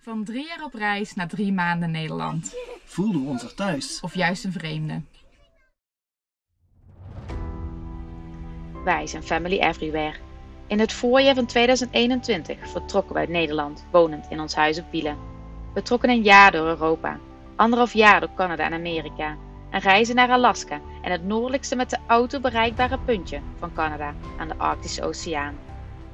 Van 3 jaar op reis naar 3 maanden Nederland. Voelden we ons er thuis? Of juist een vreemde? Wij zijn Family Everywhere. In het voorjaar van 2021 vertrokken we uit Nederland, wonend in ons huis op wielen. We trokken een jaar door Europa, 1,5 jaar door Canada en Amerika en reizen naar Alaska en het noordelijkste met de auto bereikbare puntje van Canada aan de Arctische Oceaan.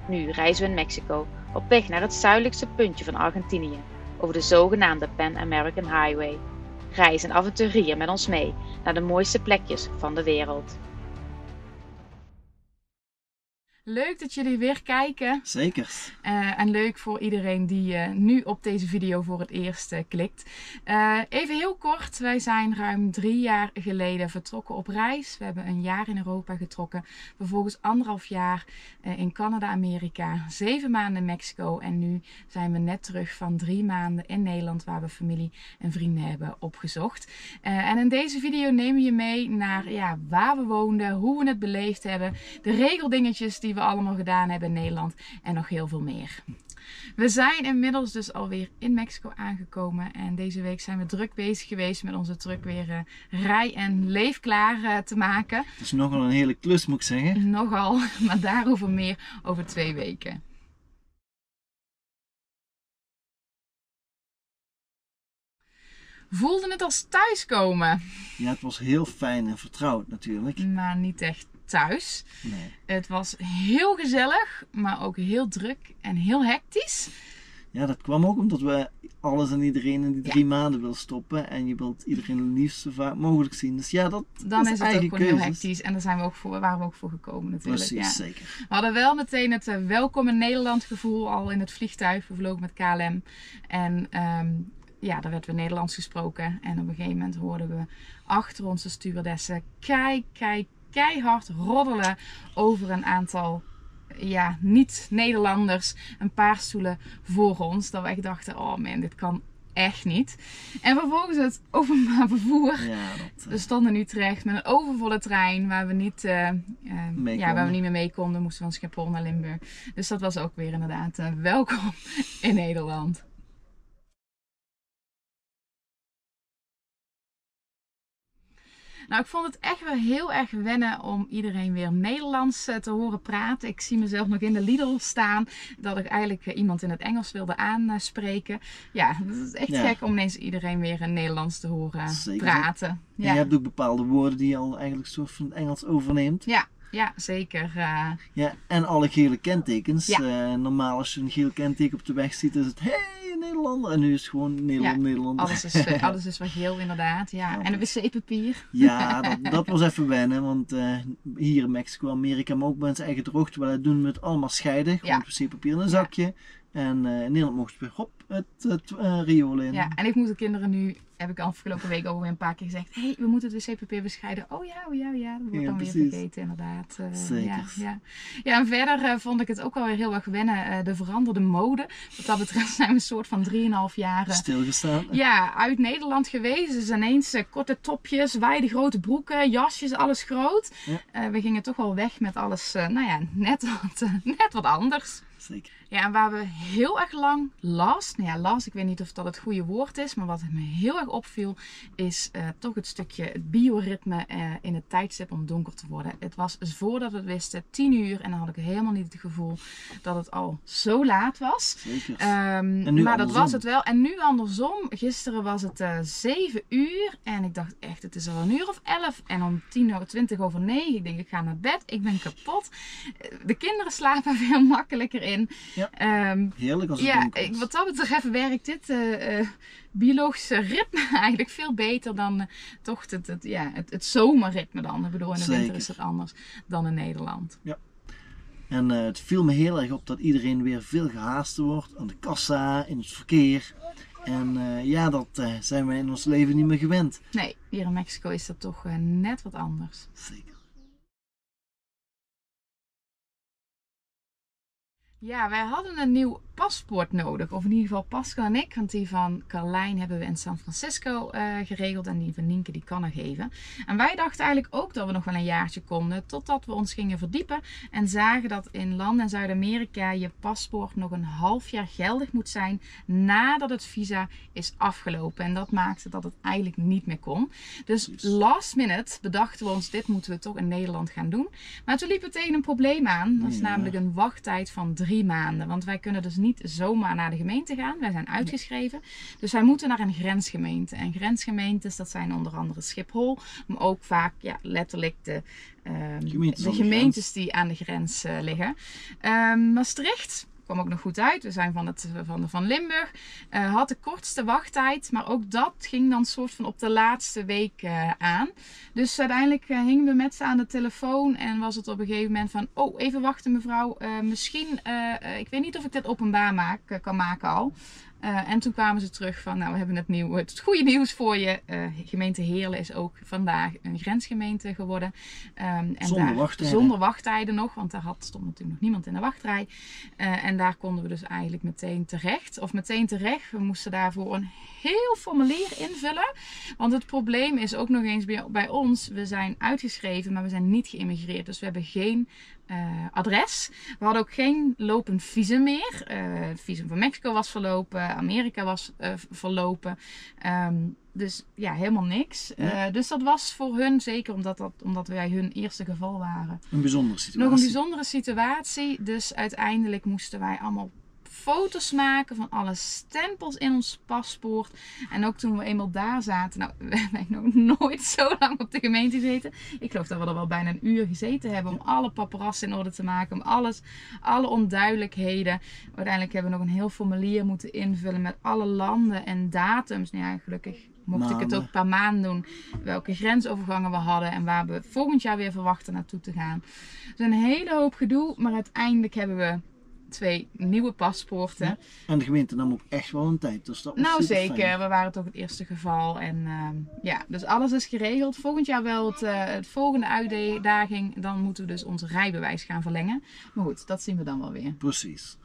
Nu reizen we in Mexico, op weg naar het zuidelijkste puntje van Argentinië, over de zogenaamde Pan American Highway. Reis en avonturier met ons mee naar de mooiste plekjes van de wereld. Leuk dat jullie weer kijken. Zeker. En leuk voor iedereen die nu op deze video voor het eerst klikt. Even heel kort, wij zijn ruim 3 jaar geleden vertrokken op reis. We hebben een jaar in Europa getrokken. Vervolgens 1,5 jaar in Canada, Amerika. 7 maanden in Mexico. En nu zijn we net terug van 3 maanden in Nederland, waar we familie en vrienden hebben opgezocht. En in deze video nemen we je mee naar waar we woonden, hoe we het beleefd hebben. De regeldingetjes die we allemaal gedaan hebben in Nederland en nog heel veel meer. We zijn inmiddels dus alweer in Mexico aangekomen en deze week zijn we druk bezig geweest met onze truck weer rij- en leefklaar te maken. Dat is nogal een hele klus, moet ik zeggen. Nogal, maar daarover meer over 2 weken. Voelde het als thuiskomen? Ja, het was heel fijn en vertrouwd natuurlijk. Maar niet echt thuis. Nee. Het was heel gezellig, maar ook heel druk en heel hectisch. Ja, dat kwam ook omdat we alles en iedereen in die 3 maanden wil stoppen. En je wilt iedereen het liefst zo vaak mogelijk zien. Dus ja, dan is het ook gewoon heel hectisch. En daar waren we ook voor gekomen natuurlijk. Precies, ja. Zeker. We hadden wel meteen het welkom in Nederland gevoel al in het vliegtuig. We vlogen met KLM. En ja, daar werd weer Nederlands gesproken. En op een gegeven moment hoorden we achter onze stewardessen keihard roddelen over een aantal niet-Nederlanders. Een paar stoelen voor ons. Dat we echt dachten, oh man, dit kan echt niet. En vervolgens het openbaar vervoer. We stonden nu terecht met een overvolle trein waar we niet, waar we niet meer mee konden. Moesten van Schiphol naar Limburg. Dus dat was ook weer inderdaad welkom in Nederland. Nou, ik vond het echt wel heel erg wennen om iedereen weer Nederlands te horen praten. Ik zie mezelf nog in de Lidl staan, dat ik eigenlijk iemand in het Engels wilde aanspreken. Ja, het is echt gek om ineens iedereen weer in Nederlands te horen praten. Ja. En je hebt ook bepaalde woorden die je al eigenlijk soort van het Engels overneemt. Ja. Ja, zeker. Ja, en alle gele kentekens. Ja. Normaal als je een geel kenteken op de weg ziet, is het hey, Nederlander. En nu is het gewoon Nederland, Nederlander. Alles is wat geel inderdaad. Ja. Ja, en een wc-papier. Ja, dat was even wennen. Want hier in Mexico, Amerika, maar ook mensen eigen droogte. Wat doen we het allemaal scheiden. Gewoon wc-papier in een zakje. En in Nederland mochten we hop het riool in. Ja, en ik moet de kinderen nu, heb ik afgelopen week alweer een paar keer gezegd, hey, we moeten het wc-papier bescheiden. Oh ja, dat wordt dan weer vergeten inderdaad. Zeker. Ja, en verder vond ik het ook wel weer heel erg wennen, de veranderde mode. Wat dat betreft zijn we een soort van 3,5 jaar stilgestaan. Ja, uit Nederland geweest. Dus ineens korte topjes, wijde grote broeken, jasjes, alles groot. Ja. We gingen toch wel weg met alles, net wat anders. Zeker. Ja, en waar we heel erg lang ik weet niet of dat het goede woord is, maar wat me heel erg opviel, is toch het stukje bioritme in het tijdstip om donker te worden. Het was voordat we het wisten 10 uur en dan had ik helemaal niet het gevoel dat het al zo laat was. Zeker. Maar dat was het wel. En nu andersom. Gisteren was het 7 uur en ik dacht echt, het is al 1 uur of 11 en om 20 over 9. Ik denk, ik ga naar bed. Ik ben kapot. De kinderen slapen veel makkelijker in. Ja, heerlijk als het donker is. Wat dat betreft werkt dit biologische ritme eigenlijk veel beter dan toch het zomerritme dan. Ik bedoel, in de winter is het anders dan in Nederland. Ja. En het viel me heel erg op dat iedereen weer veel gehaast wordt aan de kassa, in het verkeer. En dat zijn wij in ons leven niet meer gewend. Nee, hier in Mexico is dat toch net wat anders. Zeker. Ja, wij hadden een nieuw paspoort nodig. Of in ieder geval Pascal en ik. Want die van Carlijn hebben we in San Francisco geregeld. En die van Nienke die kan er geven. En wij dachten eigenlijk ook dat we nog wel een jaartje konden. Totdat we ons gingen verdiepen. En zagen dat in landen in Zuid-Amerika je paspoort nog een half jaar geldig moet zijn. Nadat het visa is afgelopen. En dat maakte dat het eigenlijk niet meer kon. Dus last minute bedachten we ons. Dit moeten we toch in Nederland gaan doen. Maar toen liep het tegen een probleem aan. Dat is namelijk een wachttijd van 3 maanden. Want wij kunnen dus niet zomaar naar de gemeente gaan. Wij zijn uitgeschreven. Dus wij moeten naar een grensgemeente. En grensgemeentes, dat zijn onder andere Schiphol. Maar ook vaak ja, letterlijk de gemeentes die aan de grens liggen. Maastricht kwam ook nog goed uit. We zijn van Limburg. Had de kortste wachttijd. Maar ook dat ging dan soort van op de laatste week aan. Dus uiteindelijk hingen we met ze aan de telefoon. En was het op een gegeven moment van... Oh, even wachten mevrouw. Misschien... ik weet niet of ik dit openbaar kan maken al. En toen kwamen ze terug van... Nou, we hebben het goede nieuws voor je. Gemeente Heerlen is ook vandaag een grensgemeente geworden. Zonder wachttijden nog. Want daar stond natuurlijk nog niemand in de wachtrij. En daar konden we dus eigenlijk meteen terecht. We moesten daarvoor een heel formulier invullen. Want het probleem is ook nog eens bij ons. We zijn uitgeschreven, maar we zijn niet geïmmigreerd. Dus we hebben geen... adres. We hadden ook geen lopend visum meer. Het visum van Mexico was verlopen. Amerika was verlopen. Dus ja, helemaal niks. Ja. Dus dat was voor hun, zeker omdat wij hun eerste geval waren. Een bijzondere situatie. Nog een bijzondere situatie. Dus uiteindelijk moesten wij allemaal foto's maken van alle stempels in ons paspoort. En ook toen we eenmaal daar zaten. Nou, we hebben nog nooit zo lang op de gemeente gezeten. Ik geloof dat we er wel bijna een uur gezeten hebben. Om alle paparazzen in orde te maken. Om alles, alle onduidelijkheden. Uiteindelijk hebben we nog een heel formulier moeten invullen. Met alle landen en datums. Nou ja, gelukkig mocht ik het ook per maand doen. Welke grensovergangen we hadden. En waar we volgend jaar weer verwachten naartoe te gaan. Dus een hele hoop gedoe. Maar uiteindelijk hebben we 2 nieuwe paspoorten. Ja, en de gemeente nam ook echt wel een tijd. Dus dat was zeker. Fijn. We waren toch het eerste geval. En ja, dus alles is geregeld. Volgend jaar wel het volgende uitdaging. Dan moeten we dus ons rijbewijs gaan verlengen. Maar goed, dat zien we dan wel weer. Precies.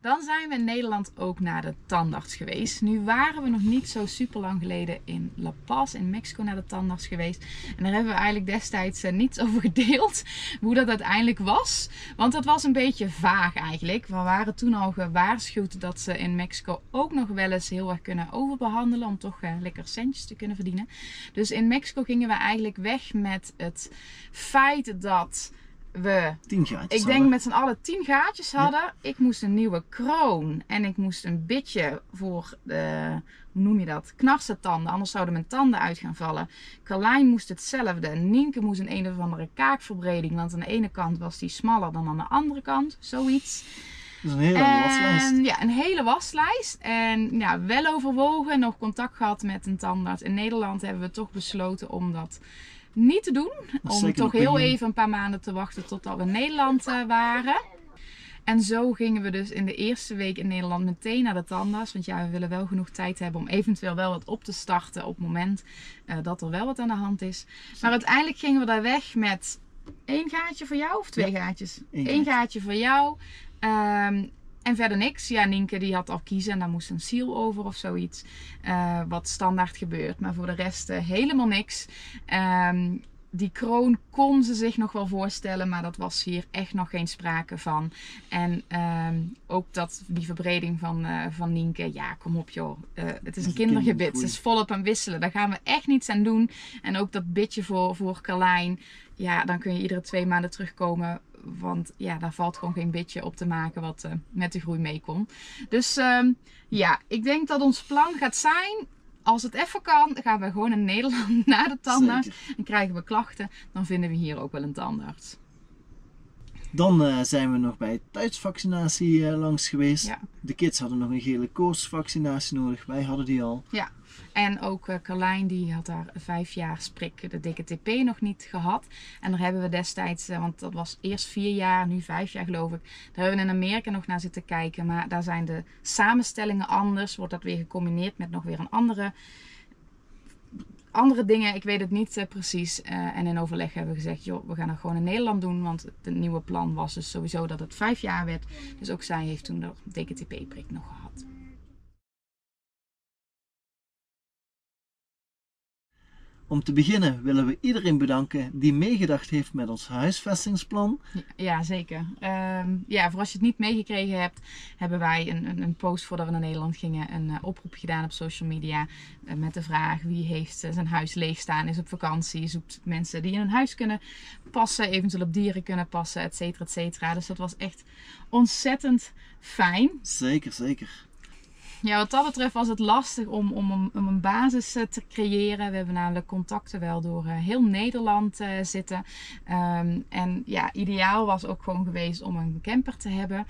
Dan zijn we in Nederland ook naar de tandarts geweest. Nu waren we nog niet zo super lang geleden in La Paz in Mexico naar de tandarts geweest. En daar hebben we eigenlijk destijds niets over gedeeld. Hoe dat uiteindelijk was. Want dat was een beetje vaag eigenlijk. We waren toen al gewaarschuwd dat ze in Mexico ook nog wel eens heel erg kunnen overbehandelen. Om toch lekker centjes te kunnen verdienen. Dus in Mexico gingen we eigenlijk weg met het feit dat... met z'n allen 10 gaatjes hadden. Ja. Ik moest een nieuwe kroon. En ik moest een bitje voor de... Hoe noem je dat? Knarsetanden. Anders zouden mijn tanden uit gaan vallen. Carlijn moest hetzelfde. Nienke moest een of andere kaakverbreding. Want aan de ene kant was die smaller dan aan de andere kant. Zoiets. Dus een hele waslijst. Ja, een hele waslijst. En ja, wel overwogen. Nog contact gehad met een tandarts. In Nederland hebben we toch besloten om dat... niet te doen. Om toch heel even een paar maanden te wachten totdat we in Nederland waren. En zo gingen we dus in de eerste week in Nederland meteen naar de tandarts. Want ja, we willen wel genoeg tijd hebben om eventueel wel wat op te starten op het moment dat er wel wat aan de hand is. Maar uiteindelijk gingen we daar weg met 1 gaatje voor jou of 2 gaatjes? 1 gaatje voor jou. En verder niks. Ja, Nienke die had al kiezen en daar moest een seal over of zoiets. Wat standaard gebeurt. Maar voor de rest helemaal niks. Die kroon kon ze zich nog wel voorstellen. Maar dat was hier echt nog geen sprake van. En ook die verbreding van Nienke. Ja, kom op joh. Het is een kindergebit. Ze is volop aan wisselen. Daar gaan we echt niets aan doen. En ook dat bitje voor Carlijn. Ja, dan kun je iedere 2 maanden terugkomen. Want ja, daar valt gewoon geen bitje op te maken wat met de groei mee kon. Dus ja, ik denk dat ons plan gaat zijn... Als het even kan, gaan we gewoon in Nederland naar de tandarts. Zeker. En krijgen we klachten, dan vinden we hier ook wel een tandarts. Dan zijn we nog bij thuisvaccinatie langs geweest. Ja. De kids hadden nog een gele koortsvaccinatie nodig. Wij hadden die al. Ja. En ook Carlijn die had haar 5 jaar prik de DKTP nog niet gehad. En daar hebben we destijds, want dat was eerst 4 jaar, nu 5 jaar geloof ik. Daar hebben we in Amerika nog naar zitten kijken. Maar daar zijn de samenstellingen anders. Wordt dat weer gecombineerd met nog weer een andere... Andere dingen, ik weet het niet precies. En in overleg hebben we gezegd, joh, we gaan dat gewoon in Nederland doen. Want het nieuwe plan was dus sowieso dat het 5 jaar werd. Dus ook zij heeft toen dat DKTP-prik nog gehad. Om te beginnen willen we iedereen bedanken die meegedacht heeft met ons huisvestingsplan. Ja, zeker. Ja, voor als je het niet meegekregen hebt, hebben wij een post voordat we naar Nederland gingen, een oproep gedaan op social media met de vraag wie heeft zijn huis leegstaan, is op vakantie, zoekt mensen die in hun huis kunnen passen, eventueel op dieren kunnen passen, et cetera, et cetera. Dus dat was echt ontzettend fijn. Zeker, zeker. Ja, wat dat betreft was het lastig om een basis te creëren. We hebben namelijk contacten wel door heel Nederland zitten. En ja, ideaal was ook gewoon geweest om een camper te hebben.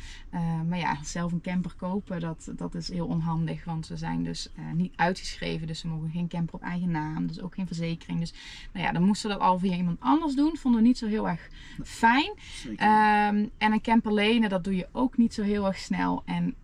Maar ja, zelf een camper kopen, dat is heel onhandig. Want we zijn dus niet uitgeschreven. Dus we mogen geen camper op eigen naam. Dus ook geen verzekering. Dus nou ja, dan moesten we dat al via iemand anders doen. Vonden we niet zo heel erg fijn. En een camper lenen, dat doe je ook niet zo heel erg snel. En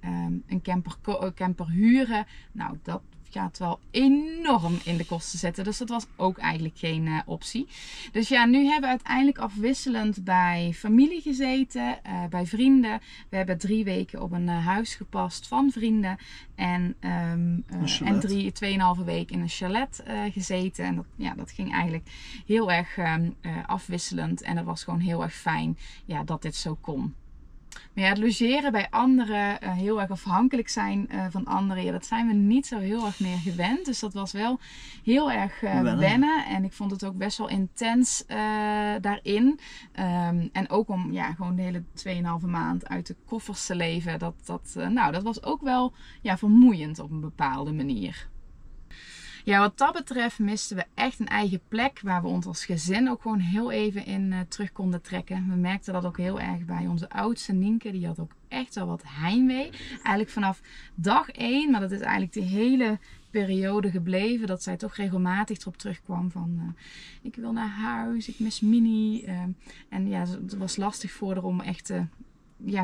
een camper huren, nou dat gaat wel enorm in de kosten zetten. Dus dat was ook eigenlijk geen optie. Dus ja, nu hebben we uiteindelijk afwisselend bij familie gezeten, bij vrienden. We hebben 3 weken op een huis gepast van vrienden. En 2,5 week in een chalet gezeten. En dat ging eigenlijk heel erg afwisselend. En dat was gewoon heel erg fijn dat dit zo kon. Maar ja, het logeren bij anderen, heel erg afhankelijk zijn van anderen, dat zijn we niet zo heel erg meer gewend. Dus dat was wel heel erg wennen. En ik vond het ook best wel intens daarin. En ook om gewoon de hele 2,5 maand uit de koffers te leven. Dat was ook wel vermoeiend op een bepaalde manier. Ja, wat dat betreft misten we echt een eigen plek waar we ons als gezin ook gewoon heel even in terug konden trekken. We merkten dat ook heel erg bij onze oudste Nienke, die had ook echt wel wat heimwee. Eigenlijk vanaf dag 1, maar dat is eigenlijk de hele periode gebleven, dat zij toch regelmatig erop terugkwam van ik wil naar huis, ik mis Minnie. En ja, het was lastig voor haar om echt te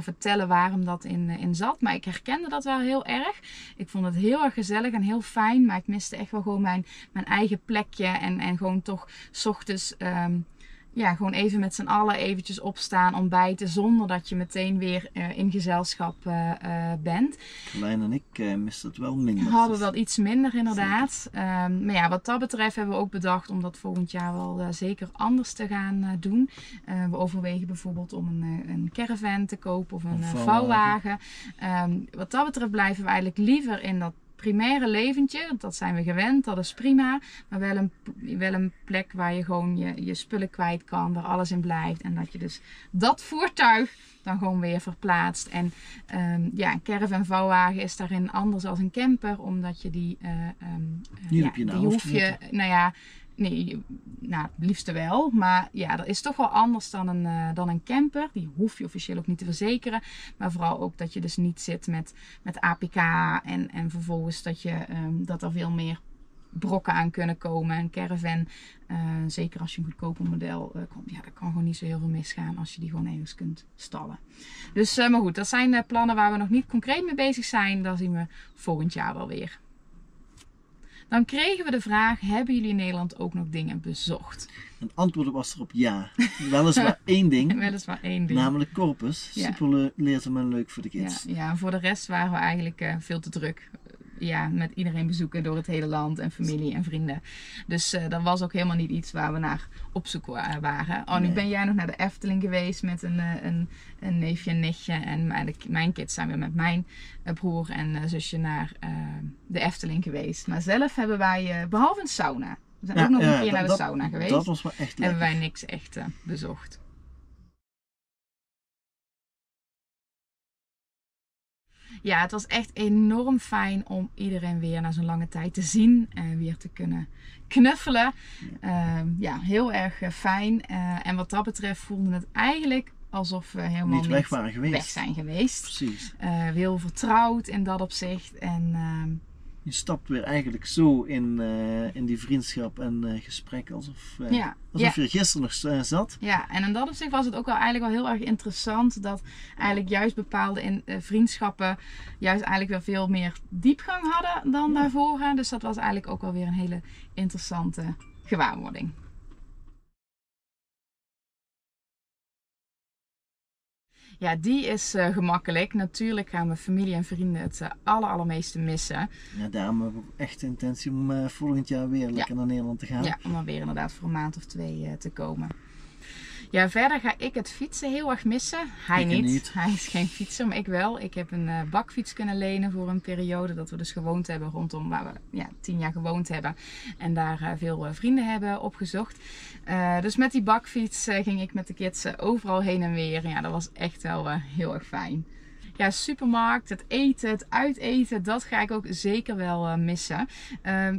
vertellen waarom dat in zat. Maar ik herkende dat wel heel erg. Ik vond het heel erg gezellig en heel fijn. Maar ik miste echt wel gewoon mijn eigen plekje. En gewoon toch 's ochtends gewoon even met z'n allen eventjes opstaan, ontbijten, zonder dat je meteen weer in gezelschap bent. Klein en ik misten het wel minder. Hadden we wel iets minder inderdaad. Maar ja, wat dat betreft hebben we ook bedacht om dat volgend jaar wel zeker anders te gaan doen. We overwegen bijvoorbeeld om een caravan te kopen of een vouwwagen. Wat dat betreft blijven we eigenlijk liever in dat primaire leventje, dat zijn we gewend, dat is prima. Maar wel een plek waar je gewoon je spullen kwijt kan, waar alles in blijft. En dat je dus dat voertuig dan gewoon weer verplaatst. En een caravan vouwwagen is daarin anders dan een camper, omdat je die het liefste wel. Maar ja, dat is toch wel anders dan een camper. Die hoef je officieel ook niet te verzekeren. Maar vooral ook dat je dus niet zit met APK. En vervolgens dat er veel meer brokken aan kunnen komen. Een caravan, zeker als je een goedkoper model komt, daar kan gewoon niet zo heel veel misgaan als je die gewoon ergens kunt stallen. Dus, maar goed, dat zijn de plannen waar we nog niet concreet mee bezig zijn. Dat zien we volgend jaar wel weer. Dan kregen we de vraag, hebben jullie in Nederland ook nog dingen bezocht? Het antwoord was erop ja. Weliswaar één ding. Namelijk Corpus. Ja. Super leerzaam en leuk voor de kids. Ja, voor de rest waren we eigenlijk veel te druk. Ja, met iedereen bezoeken door het hele land en familie en vrienden. Dus dat was ook helemaal niet iets waar we naar op zoek waren. Oh, nu ben jij nog naar de Efteling geweest met een neefje en nichtje. En mijn kids zijn weer met mijn broer en zusje naar de Efteling geweest. Maar zelf hebben wij, behalve een sauna. We zijn ook nog een keer naar de sauna geweest. Dat was wel echt leuk. Hebben wij niks echt bezocht. Ja, het was echt enorm fijn om iedereen weer na zo'n lange tijd te zien en weer te kunnen knuffelen. Ja, heel erg fijn. En wat dat betreft voelde het eigenlijk alsof we helemaal niet weg zijn geweest. Precies. Heel vertrouwd in dat opzicht. En Je stapt weer eigenlijk zo in die vriendschap en gesprek alsof je gisteren nog zat. Ja, en in dat opzicht was het ook wel eigenlijk wel heel erg interessant dat eigenlijk juist bepaalde vriendschappen juist eigenlijk weer veel meer diepgang hadden dan daarvoor. Hè? Dus dat was eigenlijk ook wel weer een hele interessante gewaarwording. Ja, die is gemakkelijk. Natuurlijk gaan mijn familie en vrienden het allermeeste missen. Ja, daarom hebben we echt de intentie om volgend jaar weer lekker naar Nederland te gaan. Ja, om dan weer inderdaad voor een maand of twee te komen. Ja, verder ga ik het fietsen heel erg missen. Hij niet. Hij is geen fietser, maar ik wel. Ik heb een bakfiets kunnen lenen voor een periode dat we dus gewoond hebben rondom waar we 10 jaar gewoond hebben. En daar veel vrienden hebben opgezocht. Dus met die bakfiets ging ik met de kids overal heen en weer. En ja, dat was echt wel heel erg fijn. Ja, supermarkt, het eten, het uiteten, dat ga ik ook zeker wel missen.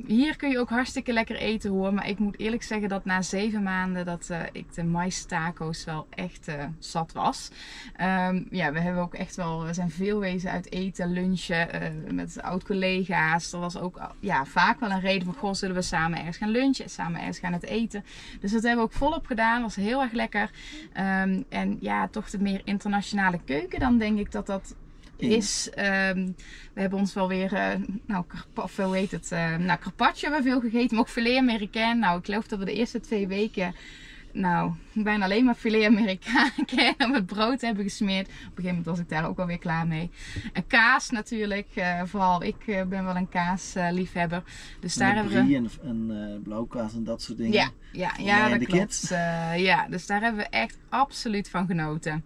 Hier kun je ook hartstikke lekker eten hoor. Maar ik moet eerlijk zeggen dat na 7 maanden dat ik de maïstaco's wel echt zat was. Ja, we zijn veel wezen uit eten, lunchen met oud-collega's. Er was ook vaak wel een reden van, goh, zullen we samen ergens gaan lunchen, samen ergens gaan het eten. Dus dat hebben we ook volop gedaan, was heel erg lekker. En ja, toch de meer internationale keuken dan denk ik dat is. We hebben ons wel weer, carpaccio hebben we veel gegeten, maar ook filet Amerikaan. Nou, ik geloof dat we de eerste 2 weken, bijna alleen maar filet Amerikaan op het brood hebben gesmeerd. Op een gegeven moment was ik daar ook alweer klaar mee. En kaas natuurlijk, vooral ik ben wel een kaasliefhebber. Dus daar hebben we en blauwkaas en dat soort dingen. Ja, dat klopt. Dus daar hebben we echt absoluut van genoten.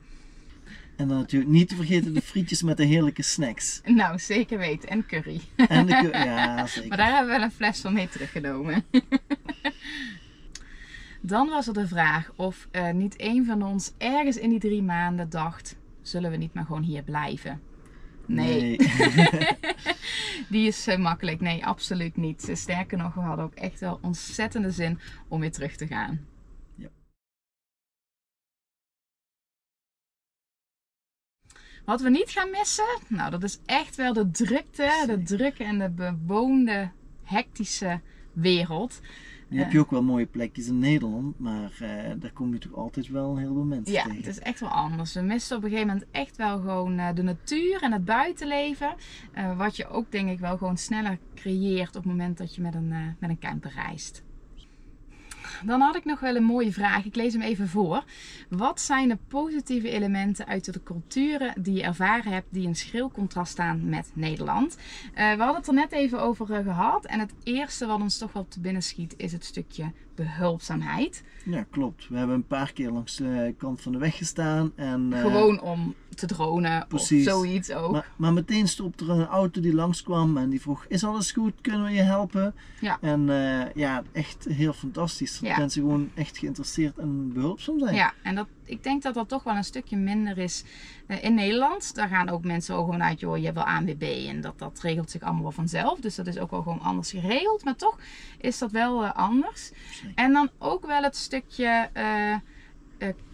En dan natuurlijk niet te vergeten de frietjes met de heerlijke snacks. Nou, zeker weten. En curry. En de curry, ja zeker. Maar daar hebben we wel een fles van mee teruggenomen. Dan was er de vraag of niet één van ons ergens in die 3 maanden dacht, zullen we niet maar gewoon hier blijven? Nee. Die is makkelijk. Nee, absoluut niet. Sterker nog, we hadden ook echt wel ontzettende zin om weer terug te gaan. Wat we niet gaan missen, nou dat is echt wel de drukte, de drukke en de bewoonde, hectische wereld. Nu heb je ook wel mooie plekjes in Nederland, maar daar kom je toch altijd wel heel veel mensen tegen. Ja, het is echt wel anders. We missen op een gegeven moment echt wel gewoon de natuur en het buitenleven. Wat je ook denk ik wel gewoon sneller creëert op het moment dat je met een camper reist. Dan had ik nog wel een mooie vraag. Ik lees hem even voor. Wat zijn de positieve elementen uit de culturen die je ervaren hebt die in schril contrast staan met Nederland? We hadden het er net even over gehad. En het eerste wat ons toch wel te binnen schiet is het stukje behulpzaamheid. Ja, klopt. We hebben een paar keer langs de kant van de weg gestaan. En, gewoon om te dronen, precies, of zoiets ook. Maar meteen stopte er een auto die langskwam en die vroeg, is alles goed? Kunnen we je helpen? Ja. En echt heel fantastisch. Dat mensen gewoon echt geïnteresseerd en behulpzaam zijn. Ja, en ik denk dat dat toch wel een stukje minder is in Nederland. Daar gaan ook mensen ook gewoon uit, joh, je hebt wel ANWB en dat regelt zich allemaal wel vanzelf. Dus dat is ook wel gewoon anders geregeld. Maar toch is dat wel anders. Zeker. En dan ook wel het stukje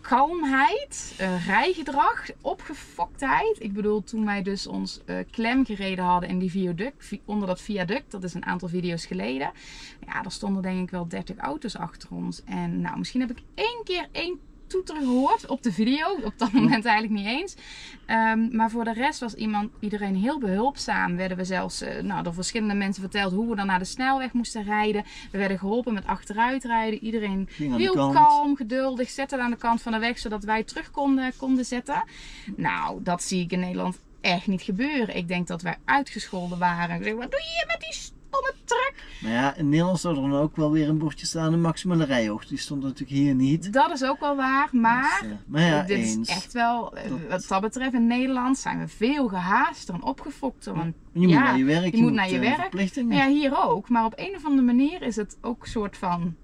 kalmheid, rijgedrag, opgefoktheid. Ik bedoel, toen wij dus ons klem gereden hadden in die viaduct, dat is een aantal video's geleden. Ja, daar stonden denk ik wel 30 auto's achter ons. En nou, misschien heb ik 1 keer 1 toeter gehoord op de video, op dat moment eigenlijk niet eens. Maar voor de rest was iedereen heel behulpzaam. Werden we zelfs door verschillende mensen verteld hoe we dan naar de snelweg moesten rijden. We werden geholpen met achteruitrijden. Iedereen heel kalm, geduldig, zette aan de kant van de weg zodat wij terug konden zetten. Nou, dat zie ik in Nederland echt niet gebeuren. Ik denk dat wij uitgescholden waren. Ik zeg, wat doe je hier met die stomme truck? Maar ja, in Nederland zou er dan ook wel weer een bordje staan, een maximale rijhoogte. Die stond natuurlijk hier niet. Dat is ook wel waar, maar, dit is echt wel, wat dat betreft in Nederland zijn we veel gehaaster en opgefokter. Want, je moet naar je werk, je moet naar je werk. Ja, hier ook, maar op een of andere manier is het ook een soort van,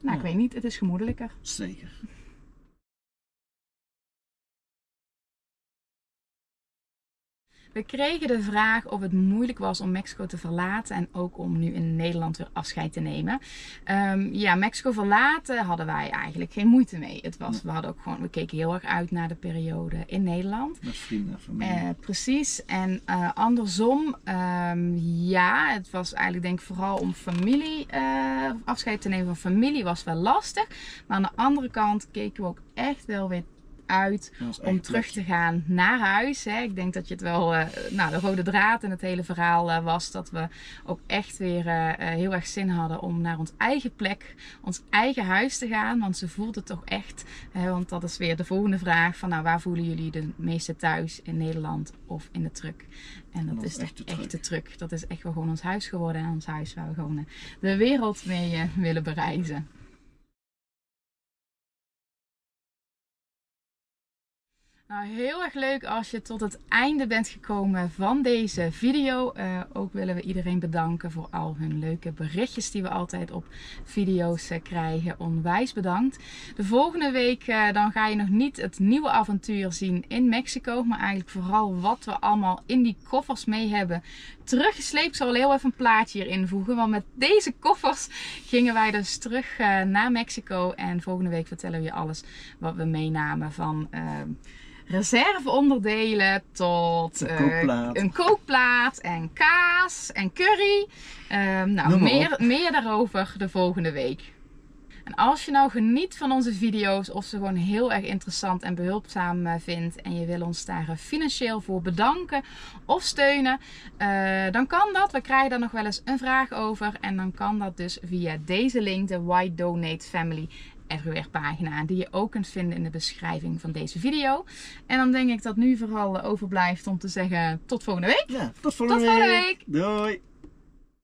ik weet niet, het is gemoedelijker. Zeker. We kregen de vraag of het moeilijk was om Mexico te verlaten en ook om nu in Nederland weer afscheid te nemen. Ja, Mexico verlaten hadden wij eigenlijk geen moeite mee. Het was, we hadden ook gewoon, we keken heel erg uit naar de periode in Nederland. Met vrienden, familie. Precies. En andersom, ja, het was eigenlijk denk ik vooral om familie, afscheid te nemen van familie was wel lastig. Maar aan de andere kant keken we ook echt wel weer uit om terug te gaan naar huis. Hè. Ik denk dat je het wel, nou, de rode draad in het hele verhaal was dat we ook echt weer heel erg zin hadden om naar ons eigen plek, ons eigen huis te gaan. Want ze voelden het toch echt, want dat is weer de volgende vraag van, nou, waar voelen jullie de meeste thuis, in Nederland of in de truck? En dat is echt de truck. Dat is echt wel gewoon ons huis geworden en ons huis waar we gewoon de wereld mee willen bereizen. Nou, heel erg leuk als je tot het einde bent gekomen van deze video. Ook willen we iedereen bedanken voor al hun leuke berichtjes die we altijd op video's krijgen. Onwijs bedankt. De volgende week dan ga je nog niet het nieuwe avontuur zien in Mexico. Maar eigenlijk vooral wat we allemaal in die koffers mee hebben teruggesleept. Ik zal wel heel even een plaatje hier invoegen. Want met deze koffers gingen wij dus terug naar Mexico. En volgende week vertellen we je alles wat we meenamen van reserveonderdelen tot een kookplaat en kaas en curry. Nou, meer daarover de volgende week. En als je nou geniet van onze video's of ze gewoon heel erg interessant en behulpzaam vindt en je wil ons daar financieel voor bedanken of steunen, dan kan dat. We krijgen daar nog wel eens een vraag over en dan kan dat dus via deze link, de Why Donate Family Everywhere pagina, die je ook kunt vinden in de beschrijving van deze video. En dan denk ik dat nu vooral overblijft om te zeggen tot volgende week. Ja, tot volgende week. Doei.